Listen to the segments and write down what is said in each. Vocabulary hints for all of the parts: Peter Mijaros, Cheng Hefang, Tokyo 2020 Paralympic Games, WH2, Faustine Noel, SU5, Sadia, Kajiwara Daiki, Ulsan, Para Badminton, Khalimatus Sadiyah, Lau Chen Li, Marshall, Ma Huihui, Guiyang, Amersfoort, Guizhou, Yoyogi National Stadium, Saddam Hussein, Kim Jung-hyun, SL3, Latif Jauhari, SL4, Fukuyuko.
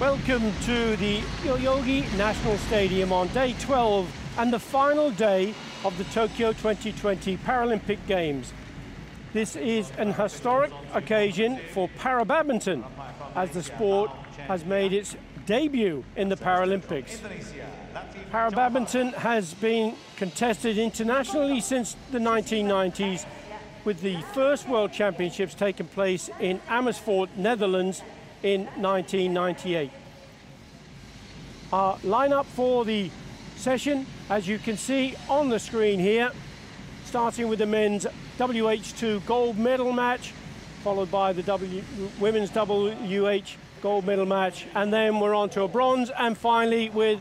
Welcome to the Yoyogi National Stadium on day 12 and the final day of the Tokyo 2020 Paralympic Games. This is an historic occasion for para badminton, as the sport has made its debut in the Paralympics. Para badminton has been contested internationally since the 1990s, with the first World Championships taking place in Amersfoort, Netherlands, in 1998. Our lineup for the session, as you can see on the screen here, starting with the men's WH2 gold medal match, followed by the women's WH gold medal match, and then we're on to a bronze, and finally with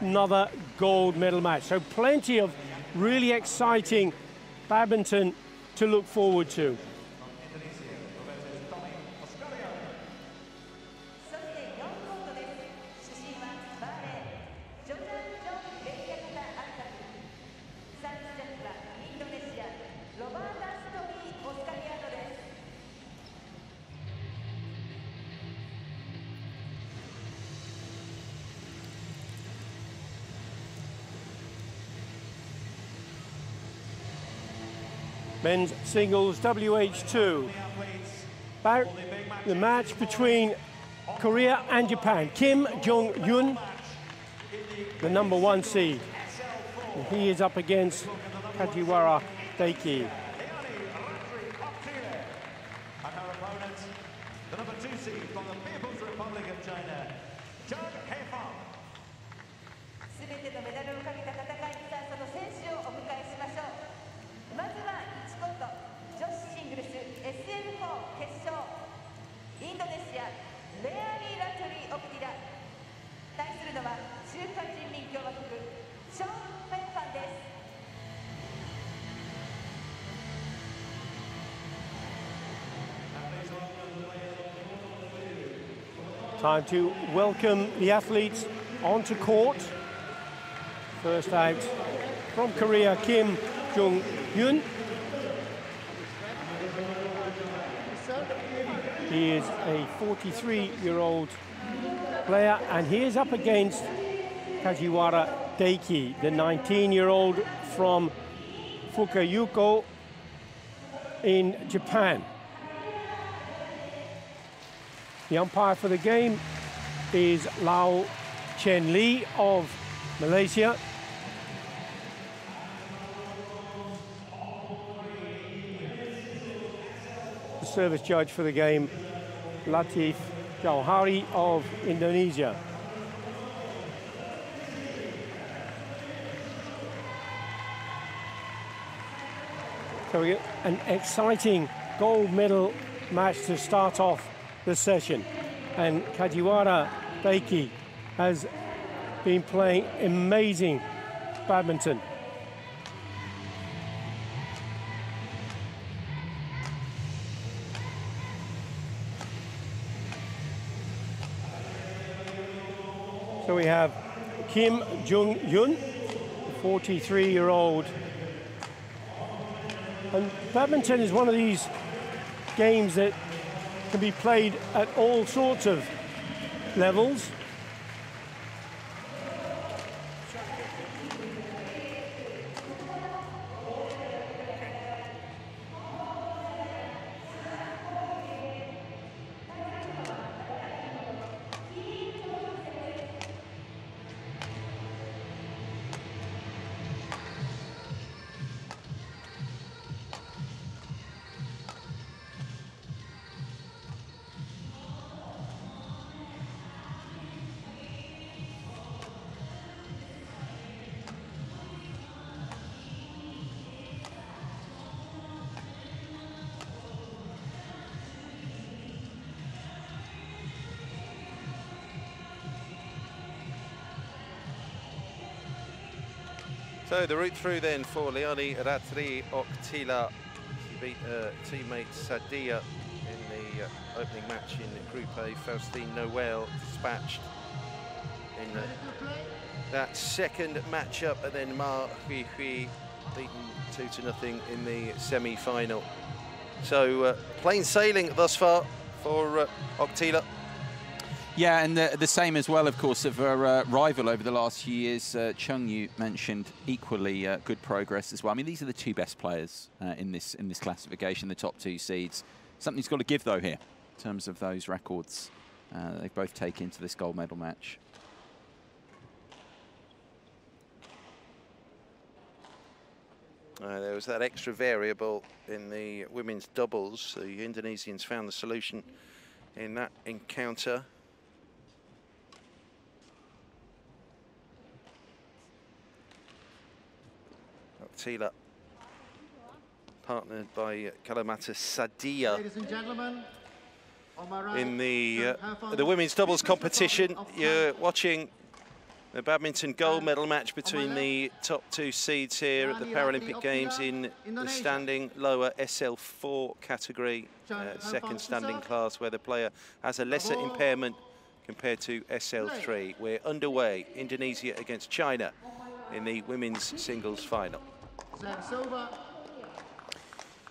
another gold medal match. So plenty of really exciting badminton to look forward to. Men's singles WH2. About the match between Korea and Japan. Kim Jung-hyun, the number one seed. And he is up against Kajiwara Daiki. And her opponent, the number two seed from the People's Republic of China, Cheng Hefang. SL4 決勝 インドネシア Leani Ratri Oktila 対するのは 中華人民共和国 Cheng Hefang です。 Time to welcome the athletes onto court. First out from Korea, Kim Jung-hyun. He is a 43-year-old player, and he is up against Kajiwara Daiki, the 19-year-old from Fukuyuko in Japan. The umpire for the game is Lau Chen Li of Malaysia. The service judge for the game, Latif Jauhari of Indonesia. So we get an exciting gold medal match to start off the session. And Kajiwara Daiki has been playing amazing badminton. So we have Kim Jung-hyun, 43-year-old. And badminton is one of these games that can be played at all sorts of levels. So the route through then for Leani Ratri Oktila. She beat her teammate Sadia in the opening match in Group A. Faustine Noel dispatched in that second matchup, and then Ma Huihui beaten 2-0 in the semi-final. So plain sailing thus far for Oktila. Yeah, and the same as well, of course, of her rival over the last few years, Cheng, you mentioned, equally good progress as well. I mean, these are the two best players in this classification, the top two seeds. Something's got to give, though, here, in terms of those records they've both taken to this gold medal match. There was that extra variable in the women's doubles. The Indonesians found the solution in that encounter. Oktila, partnered by Khalimatus Sadiyah. In the women's doubles competition, you're watching the badminton gold medal match between the top two seeds here at the Paralympic Games in the standing lower SL4 category, second standing class, where the player has a lesser impairment compared to SL3. We're underway, Indonesia against China in the women's singles final.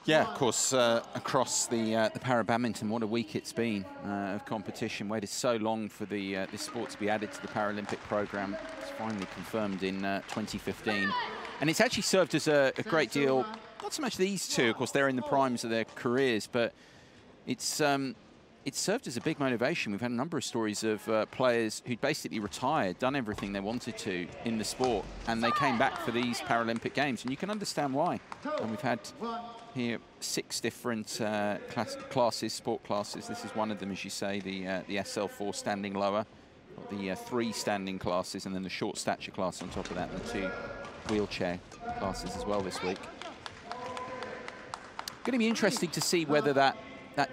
Yeah, of course, across the para badminton, what a week it's been of competition. Waited so long for the this sport to be added to the Paralympic program. It's finally confirmed in 2015, and it's actually served as a great deal. Not so much these two, of course, they're in the primes of their careers, but it's served as a big motivation. We've had a number of stories of players who'd basically retired, done everything they wanted to in the sport, and they came back for these Paralympic Games, and you can understand why. And we've had here, 6 different classes, sport classes. This is one of them, as you say, the SL4 standing lower, the 3 standing classes, and then the short stature class on top of that, and the 2 wheelchair classes as well this week. Going to be interesting to see whether that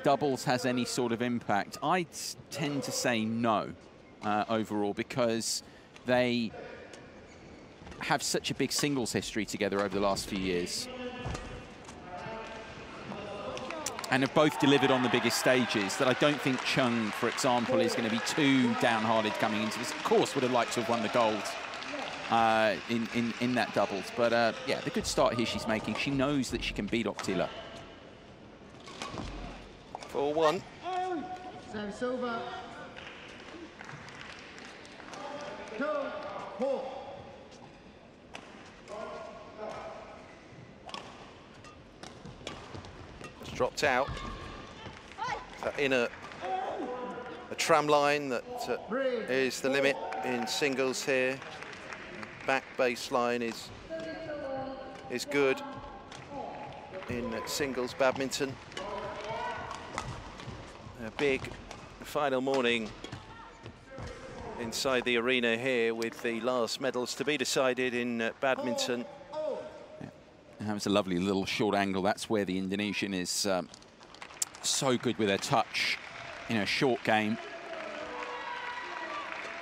doubles has any sort of impact. I tend to say no overall, because they have such a big singles history together over the last few years, and have both delivered on the biggest stages, that I don't think Cheng, for example, is going to be too downhearted coming into this. Of course, would have liked to have won the gold in that doubles. But yeah, the good start here she's making. She knows that she can beat Oktila. 4-1. Dropped out in a tram line that is the limit in singles here. Back baseline is good in singles badminton. A big final morning inside the arena here, with the last medals to be decided in badminton. That was a lovely little short angle. That's where the Indonesian is so good with her touch in a short game.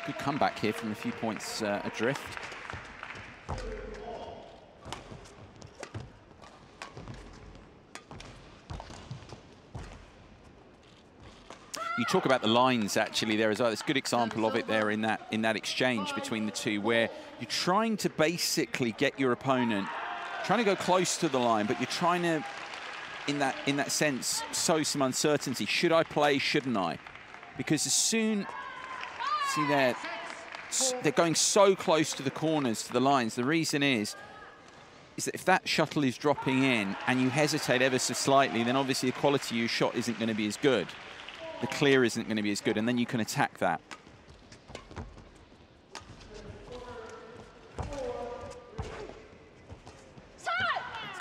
Good comeback here from a few points adrift. You talk about the lines actually there as well. There's a good example of it there in that exchange between the two, where you're trying to basically get your opponent trying to go close to the line, but you're trying to, in that sense, sow some uncertainty. Should I play, shouldn't I? Because as soon, see there, they're going so close to the corners, to the lines. The reason is that if that shuttle is dropping in and you hesitate ever so slightly, then obviously the quality of your shot isn't going to be as good. The clear isn't going to be as good, and then you can attack that.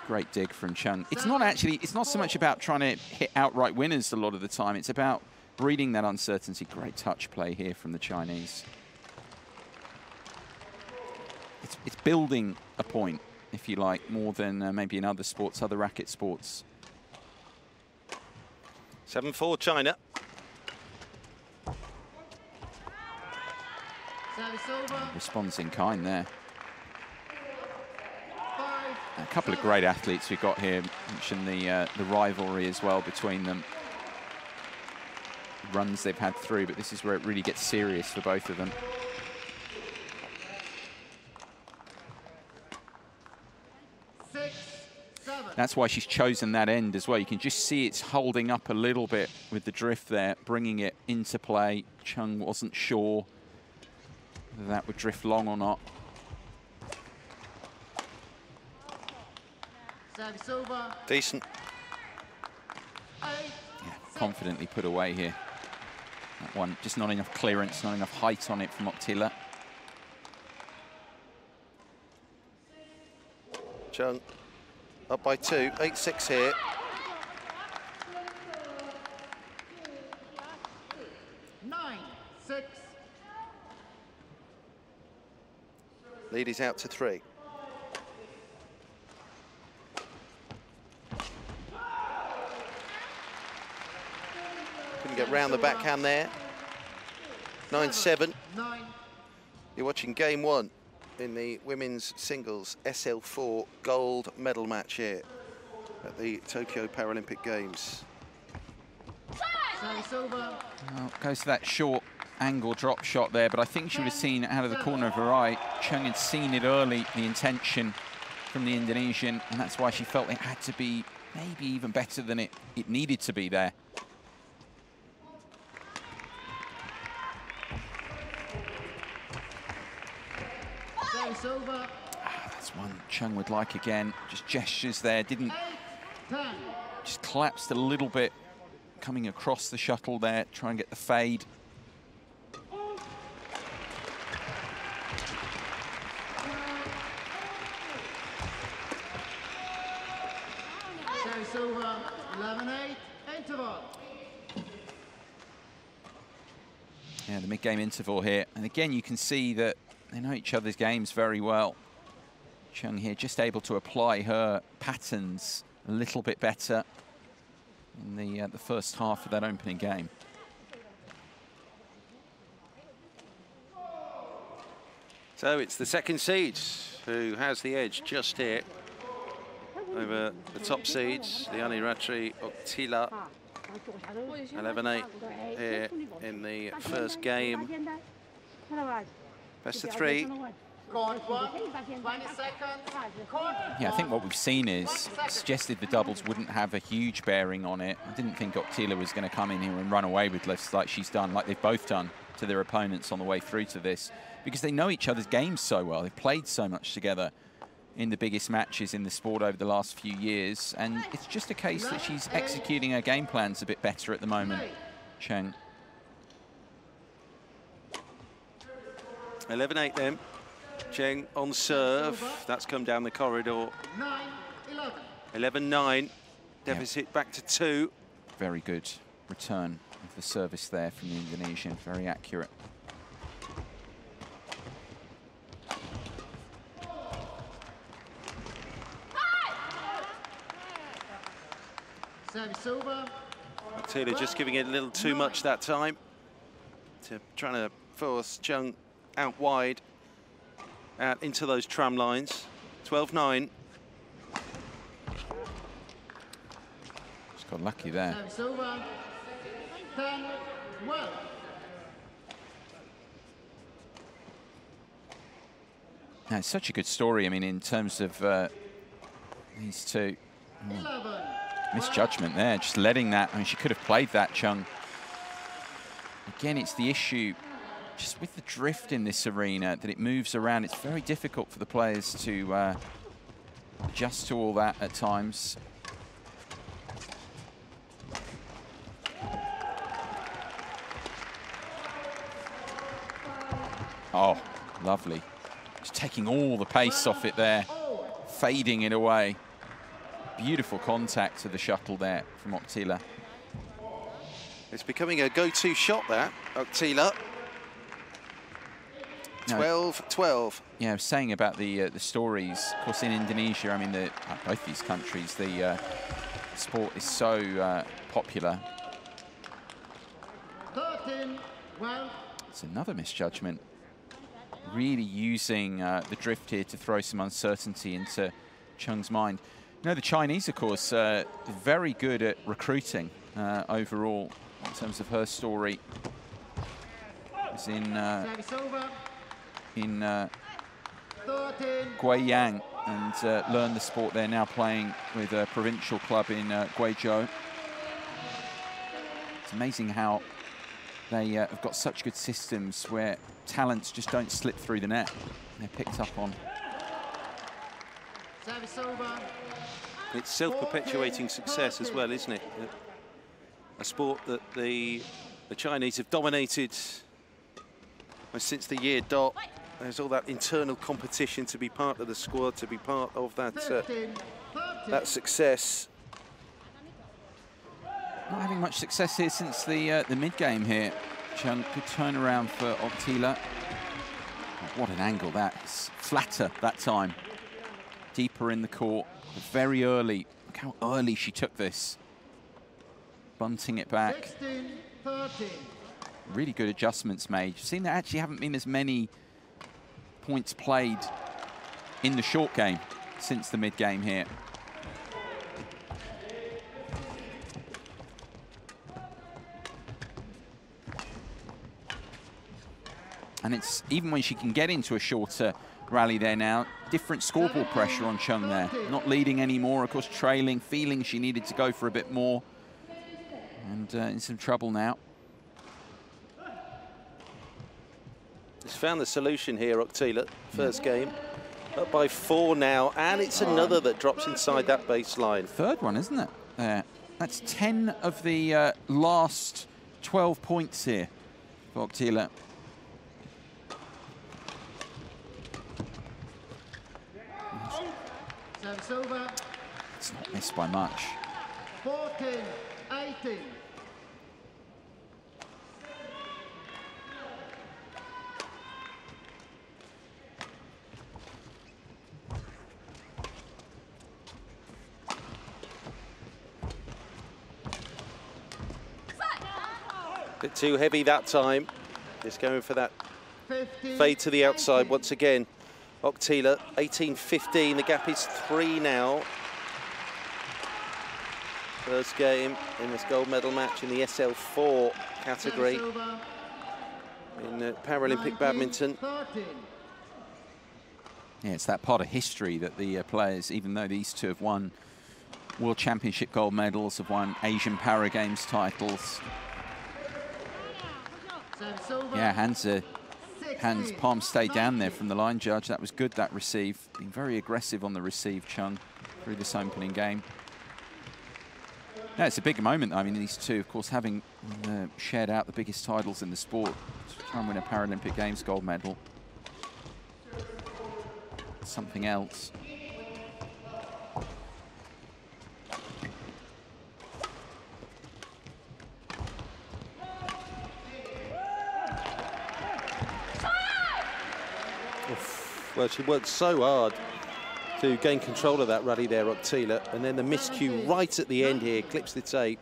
Great dig from Cheng. It's not so much about trying to hit outright winners a lot of the time. It's about breeding that uncertainty. Great touch play here from the Chinese. It's building a point, if you like, more than maybe in other sports, other racket sports. 7-4 China. Responds in kind there. A couple of great athletes we've got here. Mentioned the rivalry as well between them. Runs they've had through, but this is where it really gets serious for both of them. That's why she's chosen that end as well. You can just see it's holding up a little bit with the drift there, bringing it into play. Chung wasn't sure whether that would drift long or not. Decent. Yeah, confidently put away here. That one, just not enough clearance, not enough height on it from Oktila. Chung up by two, 8-6 here. Lead is out to three. Couldn't get round the backhand there. 9-7. You're watching game one in the women's singles SL4 gold medal match here at the Tokyo Paralympic Games. Well, goes to that short angle drop shot there, but I think she would have seen out of the corner of her eye. Cheng had seen it early, the intention from the Indonesian, and that's why she felt it had to be maybe even better than it needed to be there. That's one Cheng would like again. Just gestures there, didn't... Just collapsed a little bit, coming across the shuttle there, try and get the fade. Yeah, the mid-game interval here. And again, you can see that they know each other's games very well. Cheng here just able to apply her patterns a little bit better in the first half of that opening game. So it's the second seeds who has the edge just here over the top seeds, Leani Ratri Oktila. 11-8 here in the first game. Best of three. Yeah, I think what we've seen is suggested the doubles wouldn't have a huge bearing on it. I didn't think Oktila was going to come in here and run away with lifts like she's done, like they've both done to their opponents on the way through to this, because they know each other's games so well. They've played so much together in the biggest matches in the sport over the last few years, and it's just a case that she's executing her game plans a bit better at the moment, Cheng. 11-8 then. Cheng on serve. That's come down the corridor. 11-9. Deficit back to two. Very good return of the service there from the Indonesian. Very accurate. Service over. Taylor just giving it a little too much that time. Trying to force Cheng out wide, out into those tram lines. 12-9. Just got lucky there. Now, it's such a good story, I mean, in terms of these two. Misjudgment there, just letting that. I mean, she could have played that, Cheng. Again, it's the issue just with the drift in this arena, that it moves around. It's very difficult for the players to adjust to all that at times. Oh, lovely. Just taking all the pace off it there, fading it away. Beautiful contact to the shuttle there from Oktila. It's becoming a go-to shot there, Oktila. 12-12. Yeah, I was saying about the stories. Of course, in Indonesia, I mean, both these countries, the sport is so popular. 13-12. It's another misjudgment. Really using the drift here to throw some uncertainty into Cheng's mind. You know, the Chinese, of course, very good at recruiting overall in terms of her story. It's in Guiyang, and learn the sport. They're now playing with a provincial club in Guizhou. It's amazing how they have got such good systems where talents just don't slip through the net. They're picked up on. Service over. It's self-perpetuating success as well, isn't it? A sport that the Chinese have dominated since the year dot. There's all that internal competition to be part of the squad, to be part of that that success. Not having much success here since the mid-game here. Cheng could turn around for Oktila. What an angle that is. Flatter that time. Deeper in the court. Very early. Look how early she took this. Bunting it back. 16, really good adjustments made. You've seen there actually haven't been as many points played in the short game since the mid-game here. And it's even when she can get into a shorter rally there now, different scoreboard pressure on Cheng there. Not leading anymore, of course, trailing, feeling she needed to go for a bit more. And in some trouble now. She's found the solution here, Oktila, first game. Up by 4 now, and it's another that drops inside that baseline. Third one, isn't it? There. That's 10 of the last 12 points here for Oktila. It's not missed by much. 14, 18. Bit too heavy that time. Just going for that fade to the outside once again. Oktila, 18-15, the gap is 3 now. First game in this gold medal match in the SL4 category in Paralympic badminton. Yeah, it's that part of history that the players, even though these two have won World Championship gold medals, have won Asian Para Games titles. Yeah, hands, palm stay down there from the line judge. That was good, that receive. Being very aggressive on the receive, Cheng, through this opening game. Yeah, it's a big moment. I mean, these two, of course, having shared out the biggest titles in the sport, to try and win a Paralympic Games gold medal. Something else. Well, she worked so hard to gain control of that rally there, Oktila, and then the miscue right at the end here, clips the tape.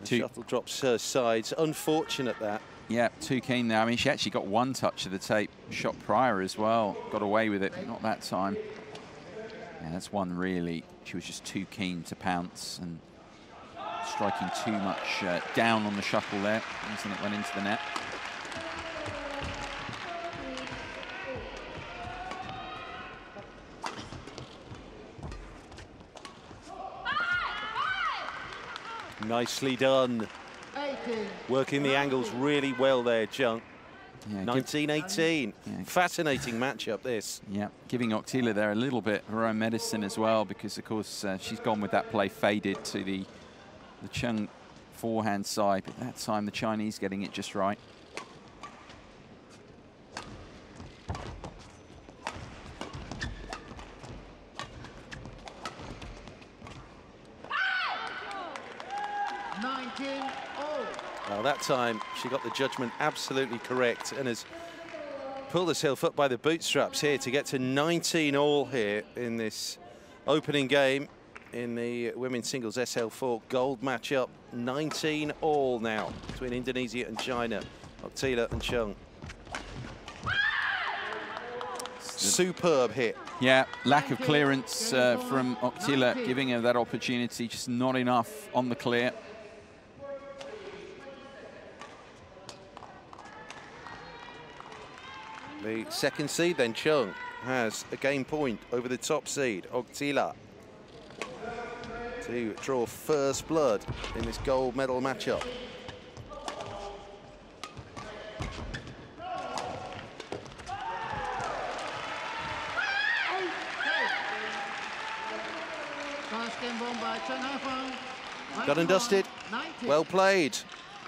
The shuttle drops her sides. Unfortunate that. Yeah, too keen there. I mean, she actually got one touch of the tape, shot prior as well. Got away with it, but not that time. Yeah, that's one really. She was just too keen to pounce and striking too much down on the shuttle there, and it went into the net. Nicely done. 18. Working the angles really well there, Cheng. Yeah, 19-18. Yeah. Fascinating matchup, this. Yeah, giving Oktila there a little bit her own medicine as well, because, of course, she's gone with that play faded to the Cheng forehand side, but that time the Chinese getting it just right. That time she got the judgment absolutely correct and has pulled herself up by the bootstraps here to get to 19 all here in this opening game in the women's singles SL4 gold matchup. 19 all now between Indonesia and China. Oktila and Cheng. Superb hit. Yeah, lack of clearance from Oktila, giving her that opportunity, just not enough on the clear. The second seed then, Cheng, has a game point over the top seed, Oktila, to draw first blood in this gold medal matchup. Got and dusted. Well played.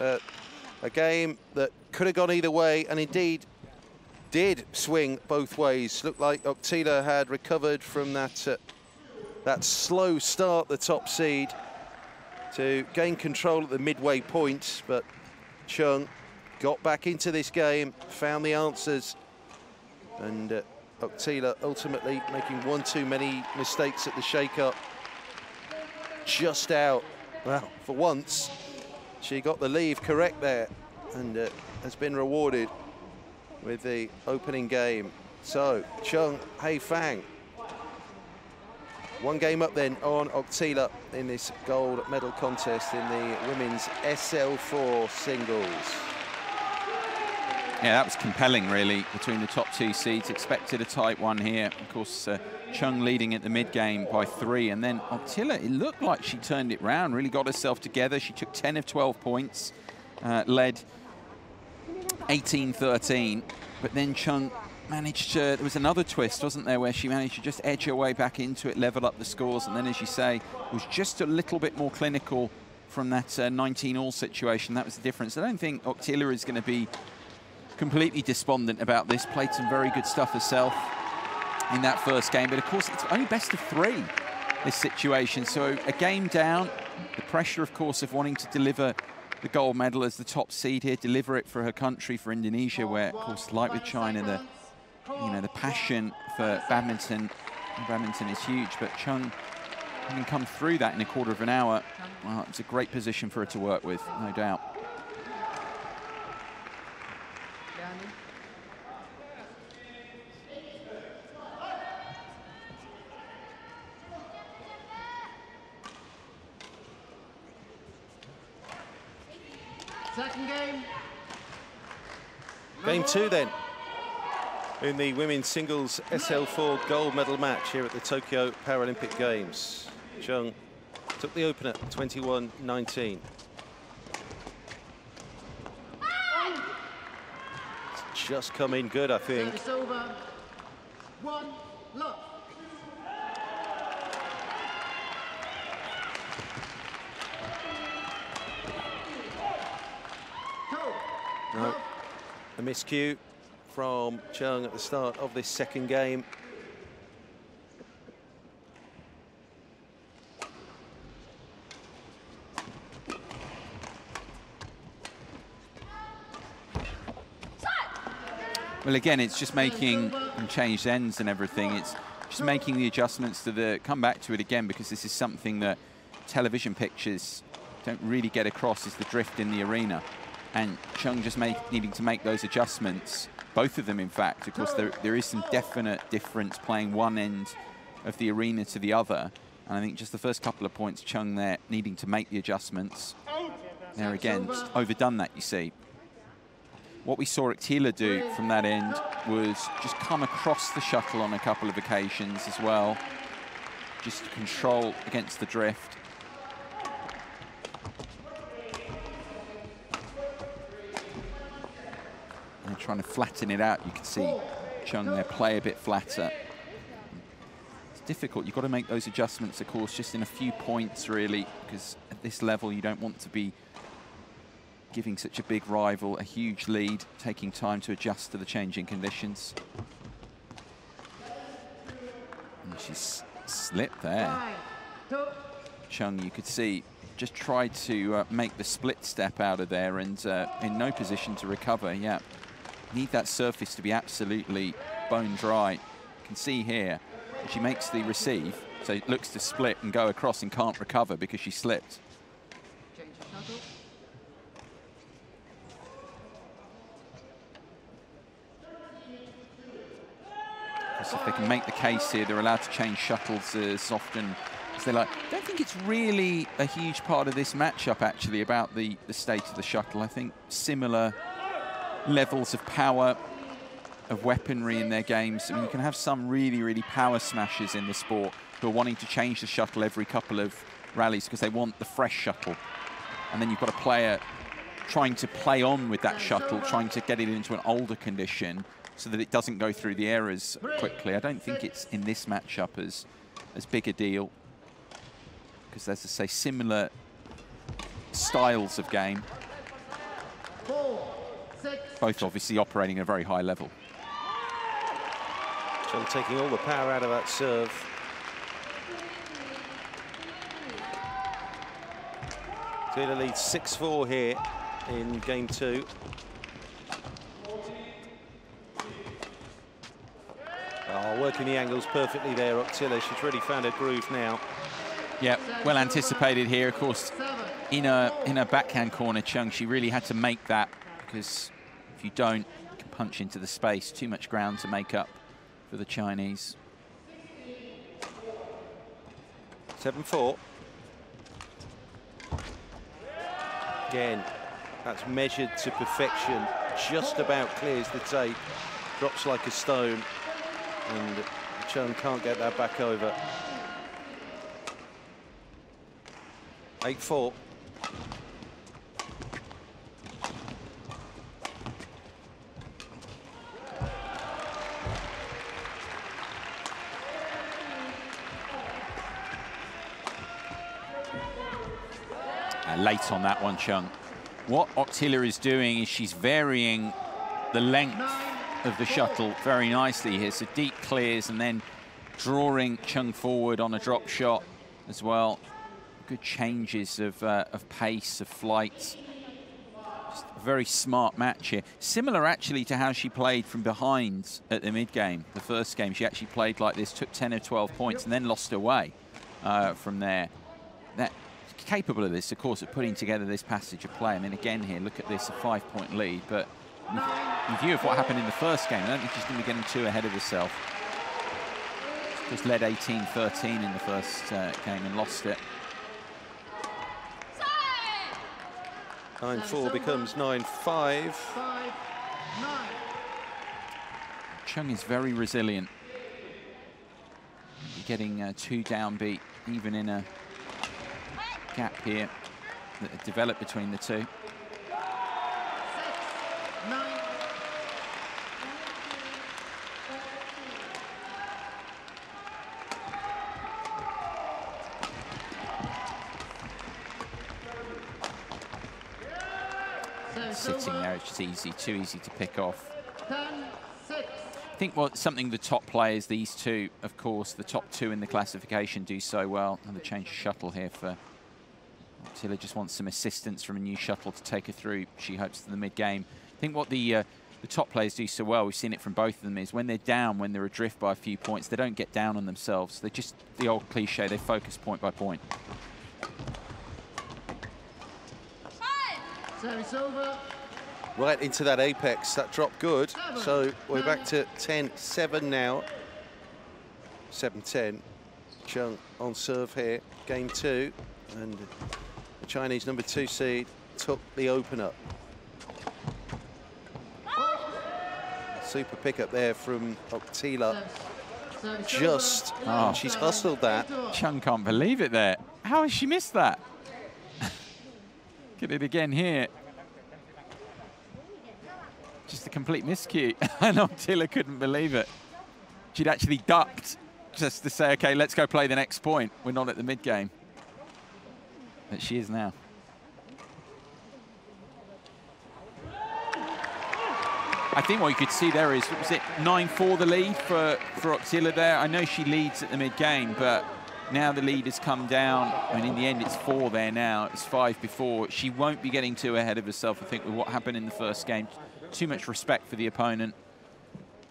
A game that could have gone either way, and indeed did swing both ways. Looked like Oktila had recovered from that slow start, the top seed, to gain control at the midway point. But Cheng got back into this game, found the answers, and Oktila ultimately making one too many mistakes at the shake-up. Just out. Well, for once, she got the leave correct there, and has been rewarded with the opening game. So, Cheng Hefang, one game up then on Oktila in this gold medal contest in the women's SL4 singles. Yeah, that was compelling, really, between the top two seeds. Expected a tight one here. Of course, Cheng leading at the mid-game by 3, and then Oktila, it looked like she turned it round, really got herself together. She took 10 of 12 points, led 18-13, but then Cheng managed to, there was another twist, wasn't there, where she managed to just edge her way back into it, level up the scores, and then, as you say, was just a little bit more clinical from that 19-all situation. That was the difference. I don't think Oktila is going to be completely despondent about this. Played some very good stuff herself in that first game, but of course it's only best of 3, this situation, so a game down, the pressure of course of wanting to deliver the gold medal as the top seed here, deliver it for her country, for Indonesia, where of course, like with China, the passion for badminton, and badminton is huge, but Cheng, having come through that in a quarter of an hour, well, it's a great position for her to work with, no doubt. Game 2 then, in the women's singles SL4 gold medal match here at the Tokyo Paralympic Games. Cheng took the opener 21-19. It's just come in good, I think. No. A miscue from Cheng at the start of this second game. Well, again, it's just making, and changed ends and everything, it's just making the adjustments to the, come back to it again, because this is something that television pictures don't really get across, is the drift in the arena. And Cheng just needing to make those adjustments, both of them, in fact. Of course, there is some definite difference playing one end of the arena to the other. And I think just the first couple of points, Cheng there needing to make the adjustments. There again, just overdone that, you see. What we saw Oktila do from that end was just come across the shuttle on a couple of occasions as well, just to control against the drift. And trying to flatten it out, you can see Cheng there play a bit flatter. It's difficult, you've got to make those adjustments, of course, just in a few points, really, because at this level, you don't want to be giving such a big rival a huge lead, taking time to adjust to the changing conditions. And she's slipped there. Cheng, you could see, just tried to make the split step out of there, and in no position to recover, yeah. Need that surface to be absolutely bone dry. You can see here, she makes the receive, so it looks to split and go across and can't recover because she slipped. So if they can make the case here, they're allowed to change shuttles as often as they like. I don't think it's really a huge part of this matchup, actually, about the state of the shuttle. I think similar levels of power, of weaponry in their games. I mean, you can have some really, really power smashers in the sport who are wanting to change the shuttle every couple of rallies because they want the fresh shuttle. And then you've got a player trying to play on with that shuttle, trying to get it into an older condition so that it doesn't go through the errors quickly. I don't think it's in this matchup as big a deal because there's, as I say, similar styles of game. Both obviously operating at a very high level. Cheng taking all the power out of that serve. Oktila leads 6-4 here in game two. Oh, working the angles perfectly there, Oktila. She's really found her groove now. Yeah, well anticipated here. Of course, in her backhand corner, Cheng, she really had to make that because if you don't, you can punch into the space. Too much ground to make up for the Chinese. 7-4. Again, that's measured to perfection. Just about clears the tape, drops like a stone, and Cheng can't get that back over. 8-4. Late on that one, Cheng. What Oktila is doing is she's varying the length of the shuttle very nicely here. So deep clears and then drawing Cheng forward on a drop shot as well. Good changes of pace, of flight. Just a very smart match here. Similar actually to how she played from behind at the mid-game. The first game she actually played like this, took 10 or 12 points and then lost her way from there. That capable of this, of course, of putting together this passage of play. I mean, again here, look at this, a 5-point lead, but in view of what happened in the first game, I don't think she's going to be getting too ahead of herself. She's just led 18-13 in the first game and lost it. 9-4 becomes 9-5. Cheng is very resilient. You're getting two downbeat, even in a gap here that developed between the two. 6-9. Sitting there, it's just easy, too easy to pick off. 10-6. I think something the top players, these two, of course, the top two in the classification do so well. Another change of shuttle here for Oktila. Just wants some assistance from a new shuttle to take her through, she hopes, to the mid-game. I think what the top players do so well, we've seen it from both of them, is when they're down, when they're adrift by a few points, they don't get down on themselves. They're just the old cliche, they focus point by point. Right into that apex, that drop good. So we're back to 10-7 now. 7-10. Cheng on serve here, game two. And the Chinese number 2 seed took the opener. Super pickup there from Oktila. Just, she's hustled that. Cheng can't believe it there. How has she missed that? Get it again here. Just a complete miscue. And Oktila couldn't believe it. She'd actually ducked just to say, okay, let's go play the next point. We're not at the mid game. That she is now. I think what you could see there is, was it 9-4 the lead for Oktila there? I know she leads at the mid-game, but now the lead has come down. I mean, in the end, it's 4 there now. It's 5 before. She won't be getting too ahead of herself, I think, with what happened in the first game. Too much respect for the opponent.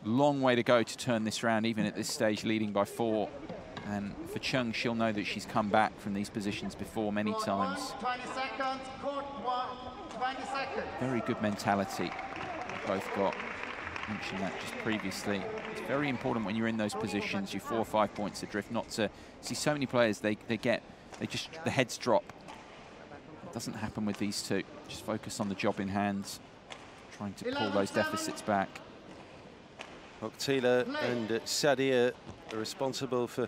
Long way to go to turn this round, even at this stage, leading by 4. And for Cheng, she'll know that she's come back from these positions before many times. Very good mentality they've both got. I mentioned that just previously. It's very important when you're in those positions, you're 4 or 5 points adrift, not to see so many players, they just, the heads drop. It doesn't happen with these two. Just focus on the job in hand, trying to pull those deficits back. Oktila and Sadia are responsible for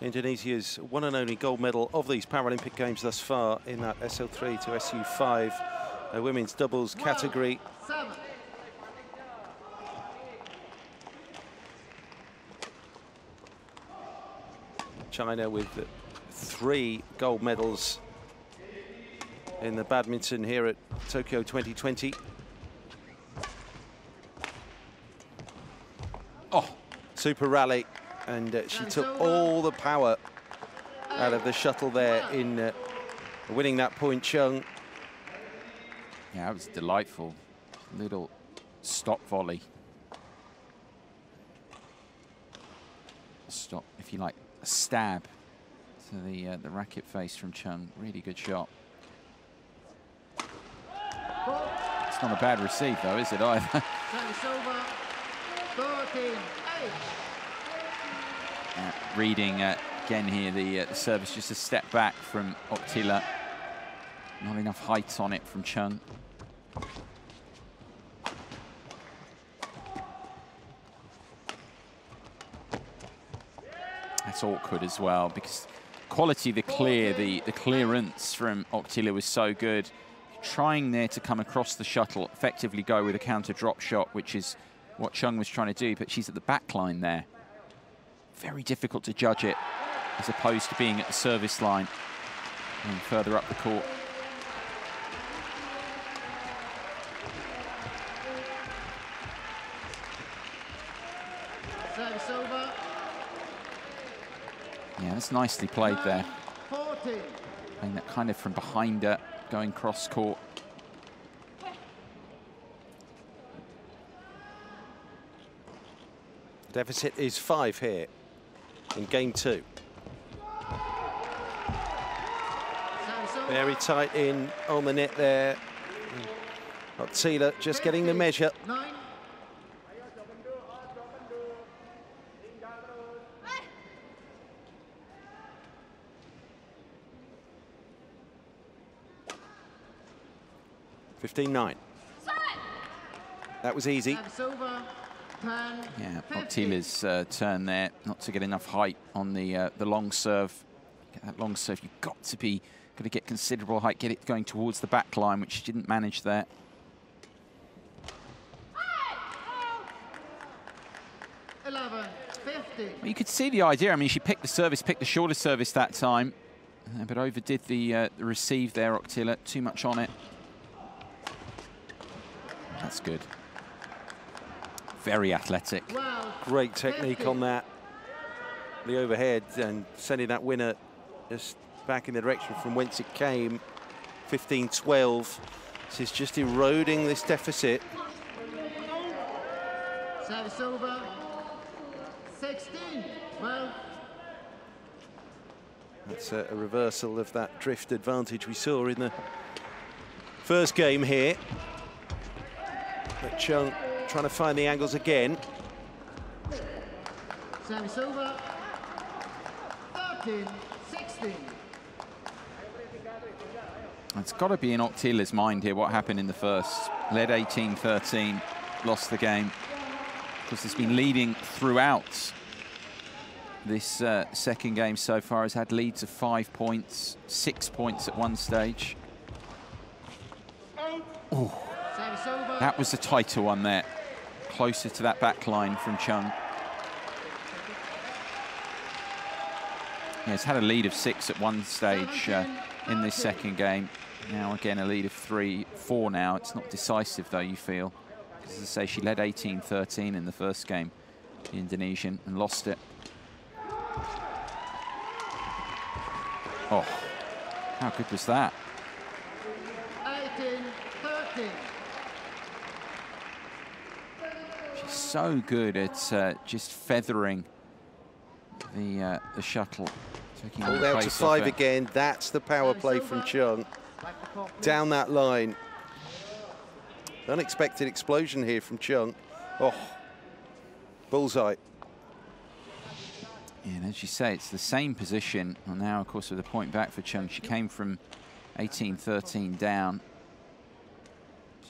Indonesia's one and only gold medal of these Paralympic Games thus far in that SL3 to SU5 women's doubles category. China with 3 gold medals in the badminton here at Tokyo 2020. Oh, super rally, and she took all the power out of the shuttle there in winning that point, Chung. Yeah, that was delightful. Little stop volley. Stop, if you like, a stab to the racket face from Chung. Really good shot. It's not a bad receive, though, is it, either? Reading again here the service, just a step back from Oktila. Not enough height on it from Chung. That's awkward as well, because quality, the clearance from Oktila was so good. Trying there to come across the shuttle, effectively go with a counter drop shot, which is what Chung was trying to do, but she's at the back line there. Very difficult to judge it, as opposed to being at the service line and further up the court. Service over. Yeah, that's nicely played there. Playing that kind of from behind her, going cross-court. Deficit is 5 here in game 2. Very tight in on the net there. Oktila just getting the measure. Nine. That was easy. Yeah, Oktila's turn there, not to get enough height on the long serve. Get that long serve, you've got to be, got to get considerable height, get it going towards the back line, which she didn't manage there. Well, you could see the idea. I mean, she picked the service, picked the shorter service that time, but overdid the receive there, Oktila. Too much on it. That's good. Very athletic. Great technique on that. The overhead and sending that winner just back in the direction from whence it came. 15-12. This is just eroding this deficit. Service over. 16. Well. That's a reversal of that drift advantage we saw in the first game here. But Chung trying to find the angles again. Service over. 13, 16. It's got to be in Oktila's mind here what happened in the first. Led 18-13, lost the game. Because it's been leading throughout this second game so far. Has had leads of 5 points, 6 points at one stage. Ooh. That was a tighter one there, closer to that back line from Chung. Yeah, it's had a lead of 6 at one stage in this second game. Now again a lead of 3-4 now. It's not decisive though, you feel. Because as I say, she led 18-13 in the first game, the Indonesian, and lost it. Oh, how good was that? 18-13. So good at just feathering the shuttle. Pulled out to 5 again. That's the power play from Chung. Down that line. Unexpected explosion here from Chung. Oh, bullseye. And as you say, it's the same position. Well, now, of course, with a point back for Chung. She came from 18-13 down.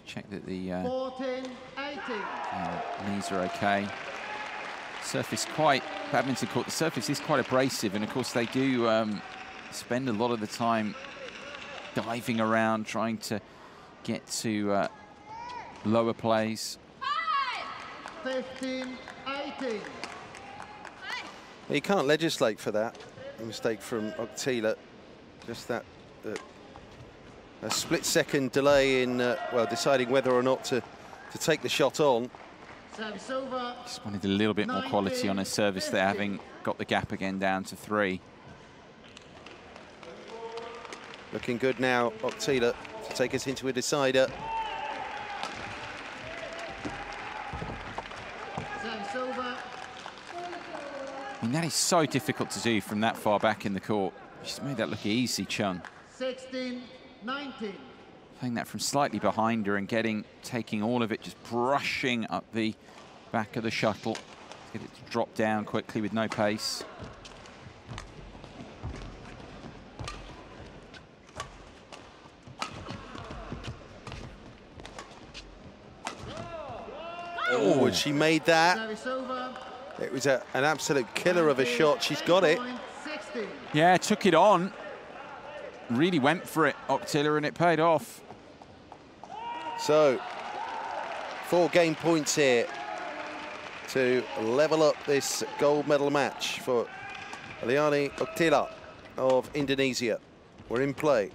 Check that the knees are okay. surface quite, badminton court, the surface is quite abrasive, and of course they do spend a lot of the time diving around, trying to get to lower plays. 15-18. You can't legislate for that. A mistake from Oktila. Just that a split-second delay in well, deciding whether or not to take the shot on. Just wanted a little bit more quality on his service there, having got the gap again down to 3. Looking good now, Oktila, to take us into a decider. I mean, that is so difficult to do from that far back in the court. She's made that look easy, Chung. 16-19. Playing that from slightly behind her and getting, taking all of it, just brushing up the back of the shuttle. Get it to drop down quickly with no pace. Oh, and she made that. It was an absolute killer of a shot. She's got it. Yeah, took it on. Really went for it, Oktila, and it paid off. So, 4 game points here to level up this gold medal match for Leani Oktila of Indonesia. We're in play.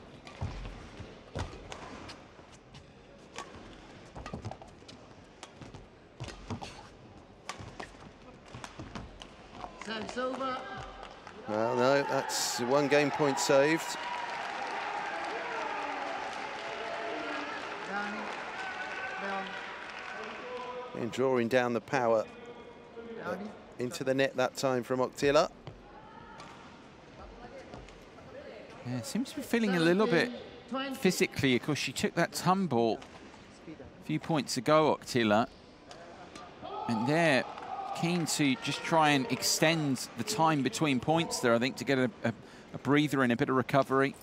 Well, no, that's 1 game point saved. And drawing down the power into the net that time from Oktila. Yeah, seems to be feeling a little bit physically. Of course, she took that tumble a few points ago, Oktila. And they're keen to just try and extend the time between points there, I think, to get a breather and a bit of recovery.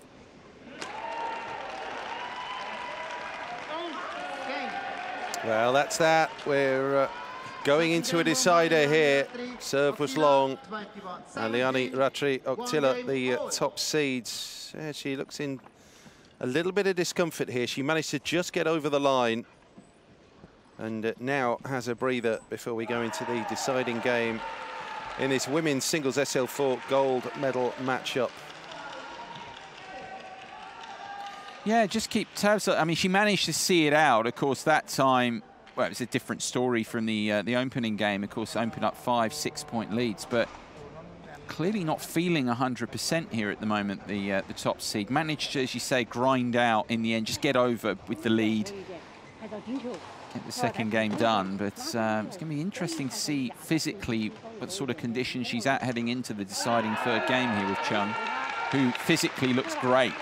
Well, that's that. We're going into a decider here. Serve was long. And Leani Ratri Oktila, the top seeds. Yeah, she looks in a little bit of discomfort here. She managed to just get over the line. And now has a breather before we go into the deciding game in this women's singles SL4 gold medal matchup. Yeah, just keep tabs. I mean, she managed to see it out. Of course, that time, well, it was a different story from the opening game. Of course, opened up 5 six-point leads, but clearly not feeling 100% here at the moment. The top seed managed to, as you say, grind out in the end, just get over with the lead, get the second game done. But it's going to be interesting to see physically what sort of condition she's at heading into the deciding third game here with Chung, who physically looks great.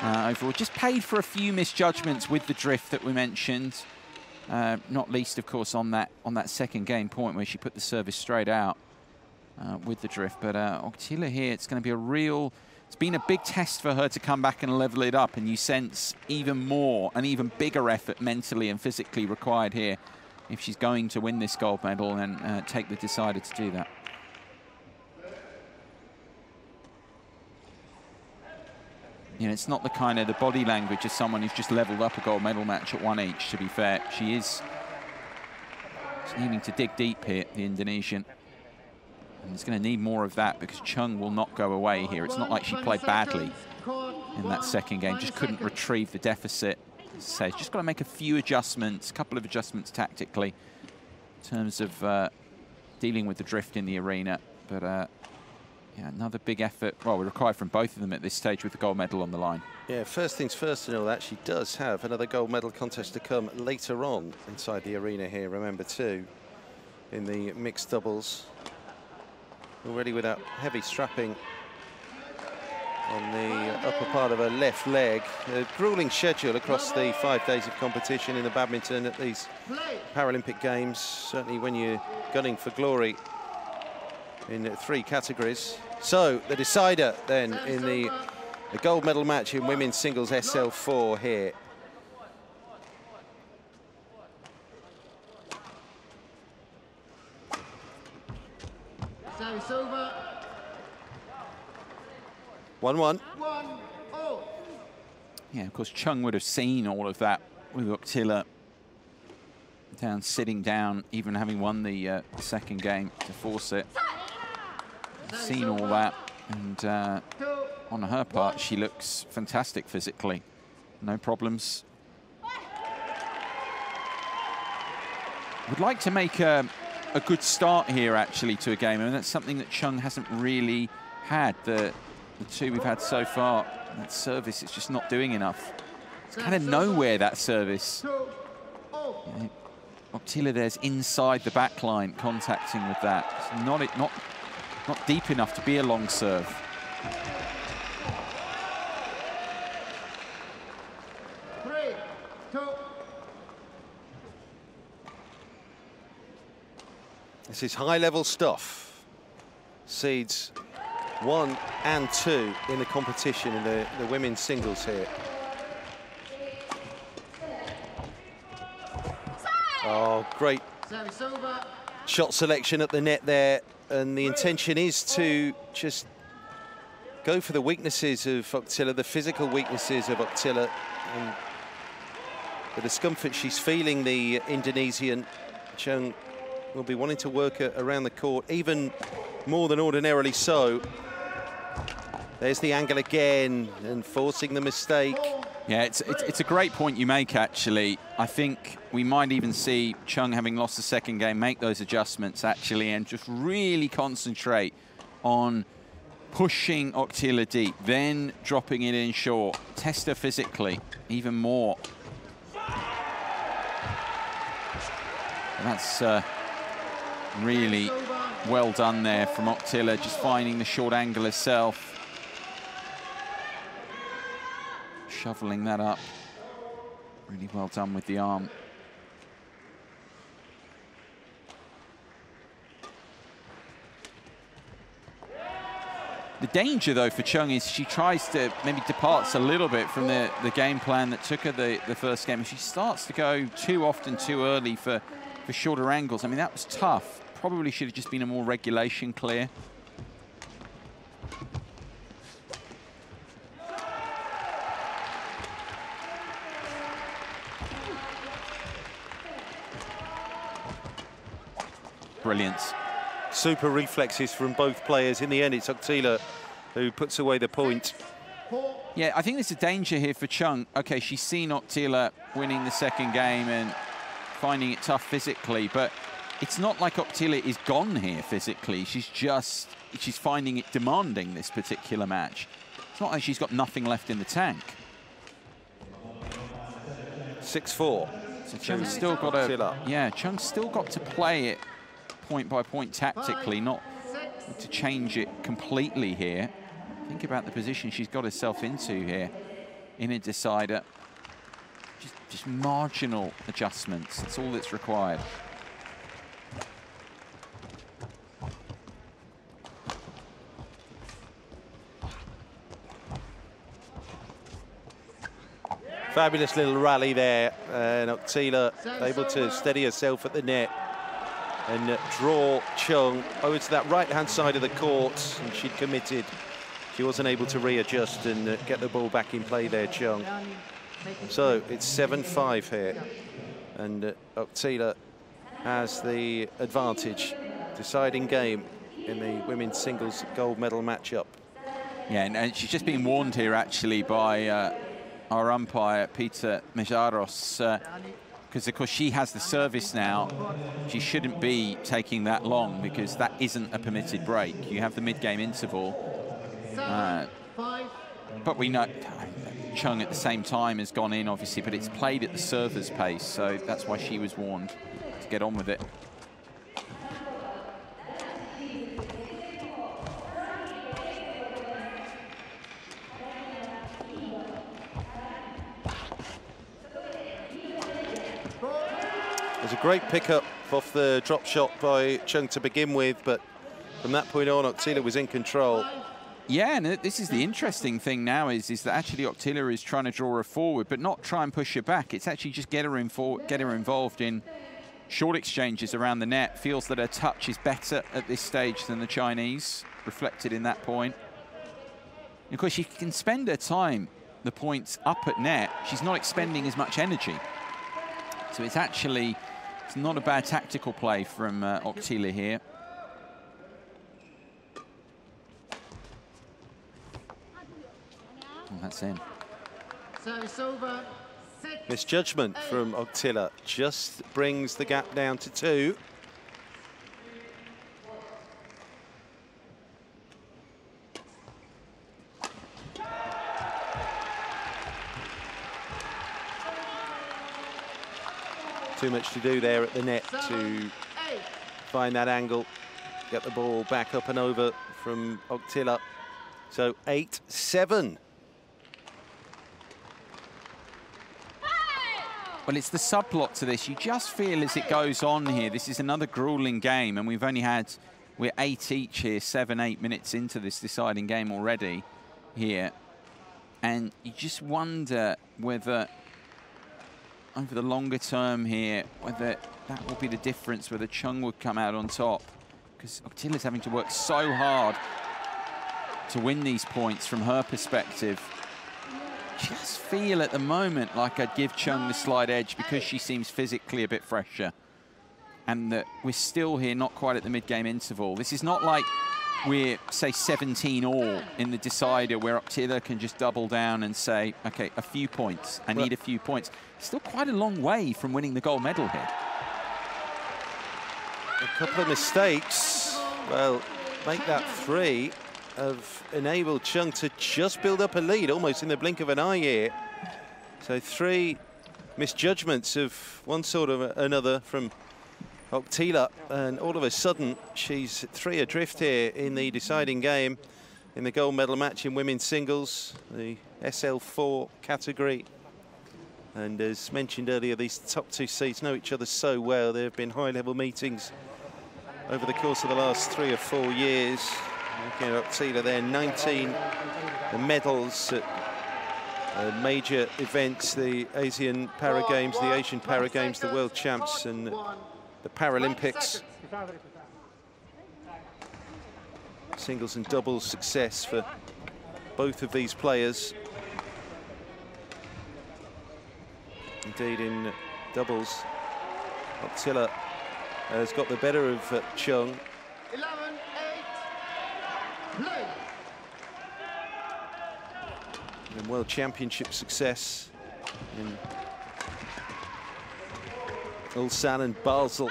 Overall, just paid for a few misjudgments with the drift that we mentioned, not least, of course, on that second game point where she put the service straight out with the drift. But Oktila here, it's going to be a real, it's been a big test for her to come back and level it up, and you sense even more, an even bigger effort mentally and physically required here if she's going to win this gold medal and take the decider to do that. You know, it's not the kind of the body language of someone who's just leveled up a gold medal match at 1 each, to be fair. She is needing to dig deep here, the Indonesian. And it's going to need more of that because Chung will not go away here. It's not like she played badly in that second game. Just couldn't retrieve the deficit. So she's just got to make a few adjustments, a couple of adjustments tactically in terms of dealing with the drift in the arena. But yeah, another big effort, well, we require from both of them at this stage with the gold medal on the line. Yeah, first things first and all that, she does have another gold medal contest to come later on inside the arena here, remember, too, in the mixed doubles. Already with that heavy strapping on the upper part of her left leg. A grueling schedule across the 5 days of competition in the badminton at these Paralympic Games, certainly when you're gunning for glory in 3 categories. So the decider then in the gold medal match in women's singles SL4 here. It's over. 1-1. 1-0. Yeah, of course, Cheng would have seen all of that with Oktila down, sitting down, even having won the second game to force it. Seen all that, and on her part, she looks fantastic physically. No problems. Would like to make a good start here, actually, to a game. I mean, that's something that Cheng hasn't really had. The two we've had so far, that service is just not doing enough. It's kind of nowhere, that service. Yeah. Oktila there's inside the back line, contacting with that. It's not deep enough to be a long serve. This is high-level stuff. Seeds 1 and 2 in the competition in the women's singles here. Oh, great shot selection at the net there. And the intention is to just go for the weaknesses of Oktila, the physical weaknesses of Oktila, and the discomfort she's feeling, the Indonesian Cheng will be wanting to work around the court, even more than ordinarily so. There's the angle again, and forcing the mistake. Yeah, it's a great point you make, actually. I think we might even see Cheng, having lost the second game, make those adjustments, actually, and just really concentrate on pushing Oktila deep, then dropping it in short. Test her physically even more. And that's... really well done there from Oktila, just finding the short angle herself. Shoveling that up. Really well done with the arm. The danger, though, for Cheng is she tries to, maybe departs a little bit from the game plan that took her the first game. She starts to go too often, too early for shorter angles. I mean, that was tough. Probably should have just been a more regulation clear. Brilliance. Super reflexes from both players. In the end, it's Oktila who puts away the point. Yeah, I think there's a danger here for Cheng. OK, she's seen Oktila winning the second game and finding it tough physically, but it's not like Oktila is gone here physically. She's finding it demanding, this particular match. It's not like she's got nothing left in the tank. 6-4. So Cheng's still got Cheng's still got to play it point by point tactically, not to change it completely here. Think about the position she's got herself into here in a decider. Just marginal adjustments. That's all that's required. Fabulous little rally there. And Oktila able to steady herself at the net and draw Cheng over to that right-hand side of the court. And she'd committed. She wasn't able to readjust and get the ball back in play there, Cheng. So it's 7-5 here, and Oktila has the advantage, deciding game in the women's singles gold medal matchup. Yeah, and she's just been warned here, actually, by our umpire, Peter Mijaros, because, of course, she has the service now. She shouldn't be taking that long, because that isn't a permitted break. You have the mid-game interval. But we know Cheng at the same time has gone in, obviously, but it's played at the server's pace, so that's why she was warned to get on with it. There's a great pickup off the drop shot by Cheng to begin with, but from that point on, Oktila was in control. Yeah, and this is the interesting thing now is that actually Oktila is trying to draw her forward, but not try and push her back. It's actually just get her involved in short exchanges around the net, feels that her touch is better at this stage than the Chinese, reflected in that point. And of course, she can spend her time, the points up at net. She's not expending as much energy. So it's actually, it's not a bad tactical play from Oktila here. Oh, that's in. Service over. Misjudgment from Oktila just brings the gap down to 2. Too much to do there at the net to find that angle, get the ball back up and over from Oktila. So 8-7. Well, it's the subplot to this. You just feel as it goes on here, this is another grueling game, and we've only had, we're 8 each here, 7, 8 minutes into this deciding game already here. And you just wonder whether, over the longer term here, whether that will be the difference, whether Chung would come out on top. Because Oktila's having to work so hard to win these points from her perspective. Just feel at the moment like I'd give Chung the slight edge because she seems physically a bit fresher. And that we're still here, not quite at the mid-game interval. This is not like we're, say, 17 all in the decider where Oktila can just double down and say, OK, a few points. I need a few points. Still quite a long way from winning the gold medal here. A couple of mistakes, well, make that 3, have enabled Chung to just build up a lead almost in the blink of an eye here. So 3 misjudgments of one sort or another from Oktila, and all of a sudden she's 3 adrift here in the deciding game in the gold medal match in women's singles, the SL4 category. And as mentioned earlier, these top 2 seeds know each other so well. There have been high-level meetings over the course of the last 3 or 4 years. Looking at Oktila there, 19 the medals at major events, the Asian Para Games, the Asian Para Games, the World Champs, and the Paralympics. Singles and doubles success for both of these players. Indeed, in doubles, Oktila has got the better of Chung. 11-8. And World Championship success in Ulsan and Basel.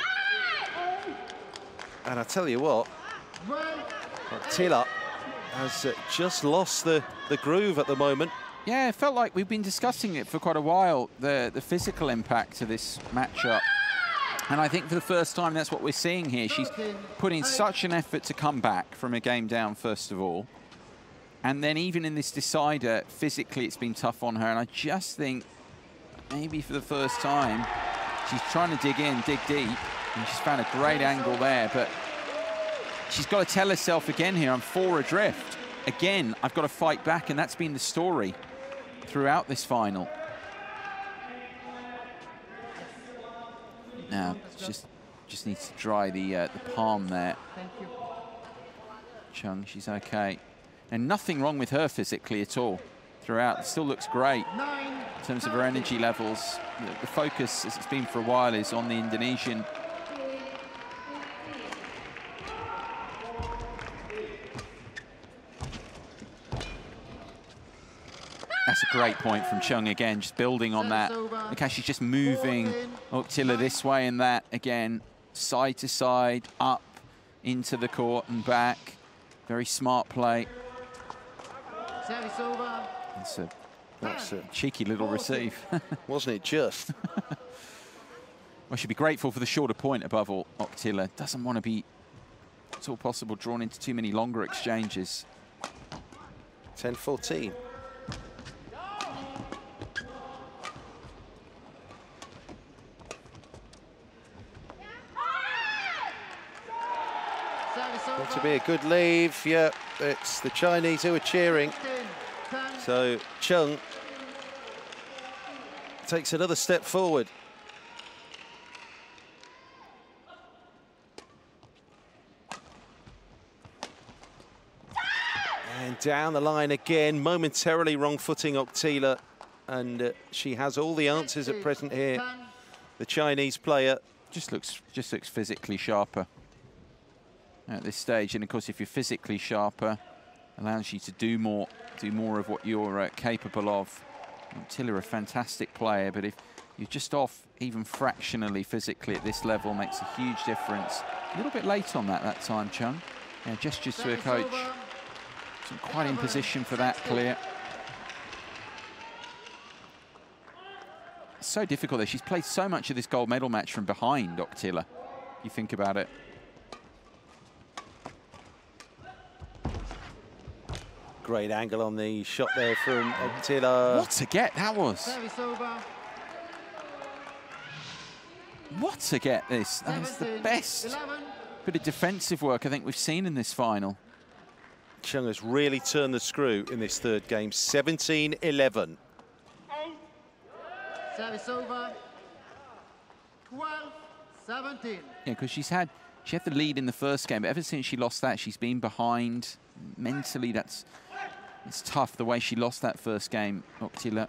And I tell you what, Oktila has just lost the groove at the moment. Yeah, it felt like we've been discussing it for quite a while, the physical impact of this matchup. And I think for the first time, that's what we're seeing here. She's put in such an effort to come back from a game down, first of all. And then even in this decider, physically, it's been tough on her. And I just think maybe for the first time, she's trying to dig in, dig deep. And she's found a great angle there. But she's got to tell herself again here, I'm 4 adrift. Again, I've got to fight back. And that's been the story throughout this final. Now just needs to dry the palm there. Thank you. Chung, she's okay, and nothing wrong with her physically at all throughout. It still looks great in terms of her energy levels. The focus, as it's been for a while, is on the Indonesian. That's a great point from Chung again, just building on that. Look how she's just moving Oktila this way and that again, side to side, up into the court and back. Very smart play. That's a cheeky little receive. Wasn't it just? Well, she'd be grateful for the shorter point above all. Oktila doesn't want to be, at all possible, drawn into too many longer exchanges. 10-14. Got to be a good leave, yeah, it's the Chinese who are cheering. So Chung takes another step forward. Down the line again, momentarily wrong footing Oktila, and she has all the answers at present here. The Chinese player just looks physically sharper at this stage, and of course if you're physically sharper, allows you to do more of what you're capable of. Oktila, a fantastic player, but if you're just off even fractionally physically at this level, makes a huge difference. A little bit late on that time, Chung. Yeah, gestures to her coach. She's quite in position for that clear. It's so difficult though. She's played so much of this gold medal match from behind, Oktila. You think about it. Great angle on the shot there from Oktila. What a get that was. What a get this. That is the best bit of defensive work I think we've seen in this final. Chung has really turned the screw in this third game. 17-11. Service over. 12-17. Yeah, because she had the lead in the first game, but ever since she lost that, she's been behind. Mentally, it's tough the way she lost that first game, Oktila.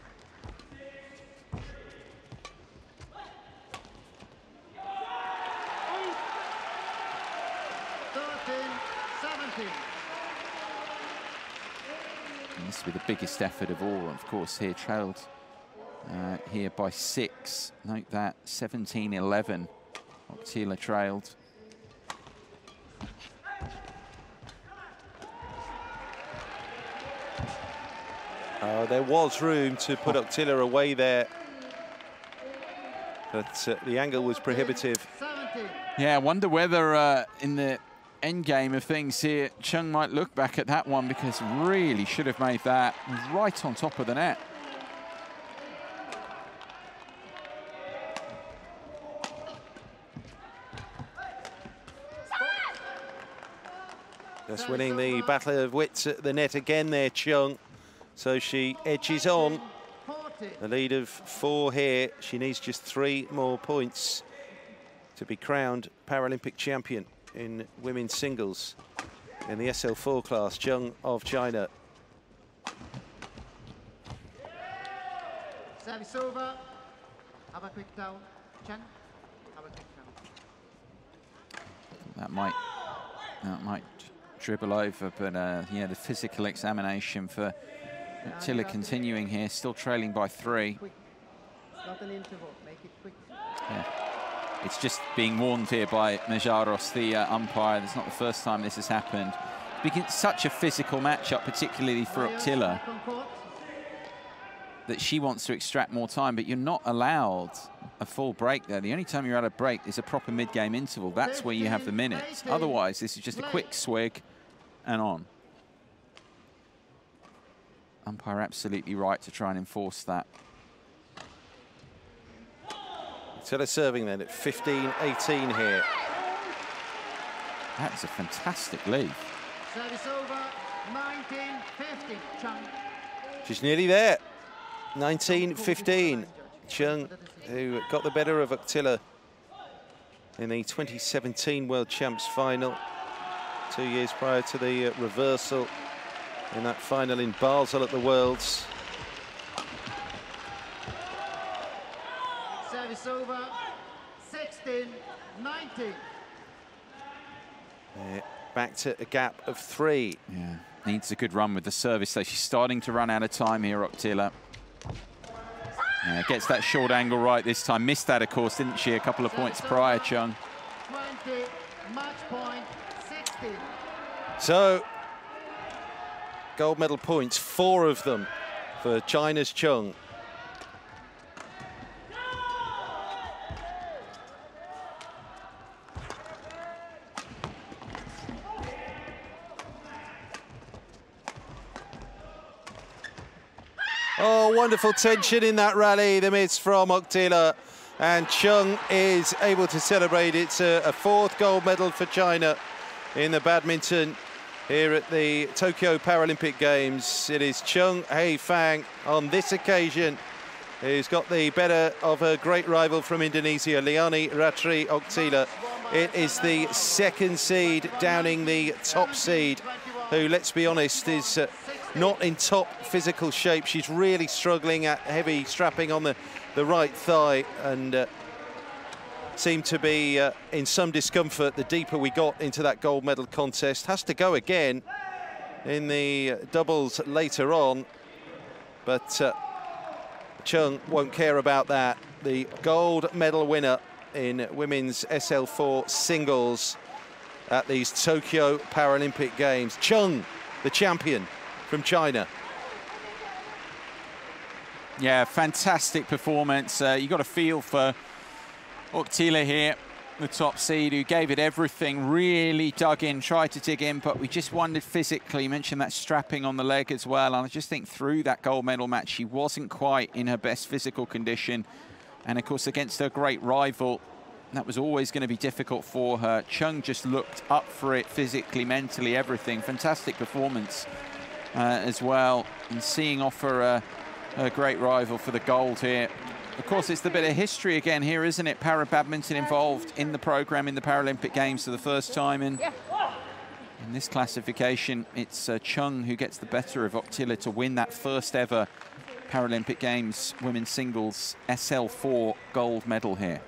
This will be the biggest effort of all, of course, here, trailed here by 6. Note that, 17-11, Oktila trailed. There was room to put Oktila away there, but the angle was prohibitive. Yeah, I wonder whether in the end game of things here, Chung might look back at that one, because really should have made that right on top of the net. Just winning the battle of wits at the net again there, Chung. So she edges on. The lead of 4 here. She needs just 3 more points to be crowned Paralympic champion in women's singles in the SL4 class, Jung of China. Service over. Have a quick down. Chen, have a quick down. That might dribble over, but yeah, the physical examination for Oktila continuing here, still trailing by 3. It's not an interval. Make it quick. Yeah. It's just being warned here by Mijaros, the umpire. It's not the first time this has happened. It's such a physical matchup, particularly for Oktila, that she wants to extract more time, but you're not allowed a full break there. The only time you're allowed a break is a proper mid-game interval. That's where you have the minutes. Otherwise, this is just a quick swig and on. Umpire absolutely right to try and enforce that. So they're serving then at 15-18 here. That's a fantastic lead. Service over, 19-15, Chung. She's nearly there. 19-15. Chung, who got the better of Oktila in the 2017 World Champs final, 2 years prior to the reversal in that final in Basel at the Worlds. Service over, 16-19. Back to a gap of 3. Yeah, needs a good run with the service though. She's starting to run out of time here, Oktila. Yeah, gets that short angle right this time. Missed that, of course, didn't she? A couple of points prior, Chung. 20, match point, 60. So, gold medal points, 4 of them for China's Chung. Oh, wonderful tension in that rally. The miss from Oktila, and Chung is able to celebrate. It's a 4th gold medal for China in the badminton here at the Tokyo Paralympic Games. It is Cheng Hefang on this occasion who's got the better of her great rival from Indonesia, Leani Ratri Oktila. It is the 2nd seed downing the top seed who, let's be honest, is not in top physical shape. She's really struggling at heavy strapping on the right thigh, and seemed to be in some discomfort the deeper we got into that gold medal contest. Has to go again in the doubles later on, but Cheng won't care about that. The gold medal winner in women's SL4 singles at these Tokyo Paralympic Games. Cheng, the champion from China. Yeah, fantastic performance. You got a feel for Oktila here, the top seed, who gave it everything, really dug in, tried to dig in, but we just wondered physically. You mentioned that strapping on the leg as well, and I just think through that gold medal match, she wasn't quite in her best physical condition. And of course, against her great rival, that was always going to be difficult for her. Cheng just looked up for it physically, mentally, everything. Fantastic performance as well. And seeing off her great rival for the gold here. Of course, it's the bit of history again here, isn't it? Para badminton involved in the program in the Paralympic Games for the first time in this classification. It's Cheng who gets the better of Oktila to win that first ever Paralympic Games women's singles SL4 gold medal here.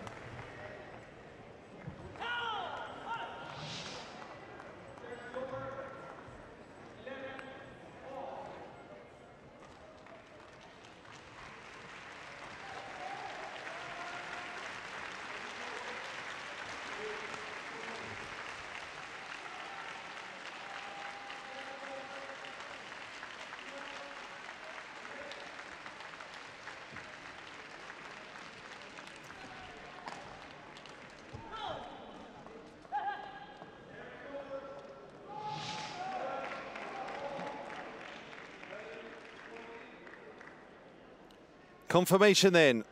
Confirmation then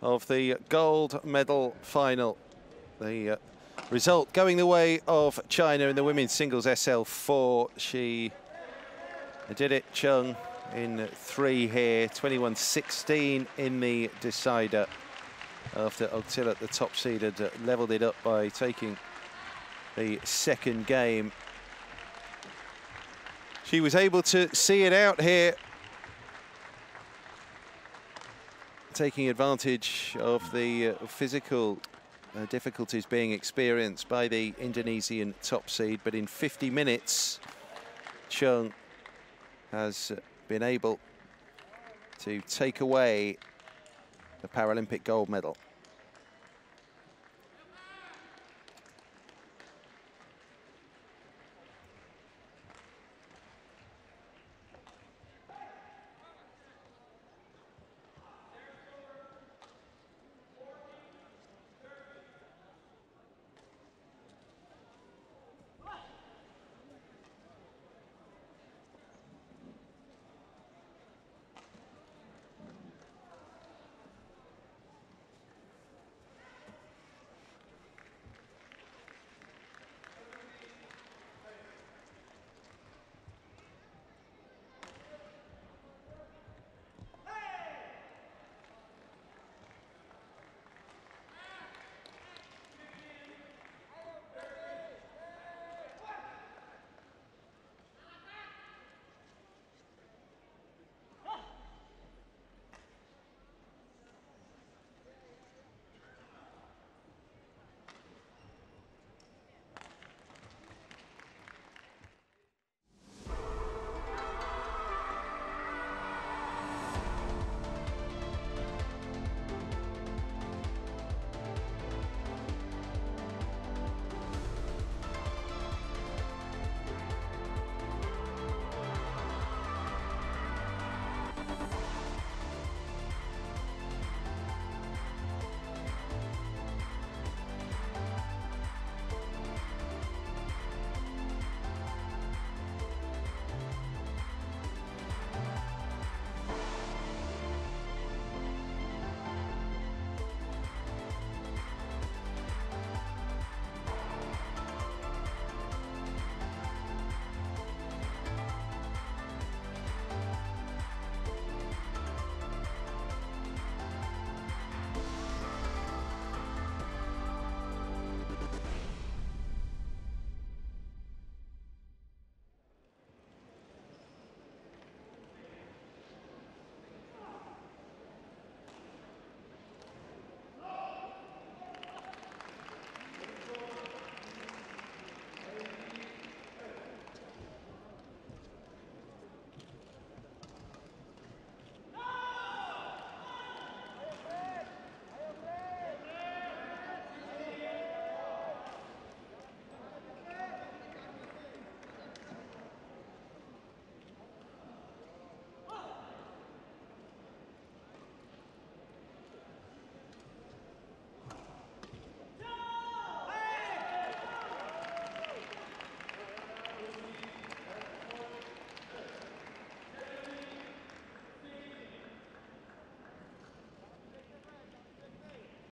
of the gold medal final. The result going the way of China in the women's singles SL4. She did it, Cheng, in three here, 21-16 in the decider, after Oktila, the top seed, had leveled it up by taking the second game. She was able to see it out here, taking advantage of the physical difficulties being experienced by the Indonesian top seed. But in 50 minutes, Cheng has been able to take away the Paralympic gold medal.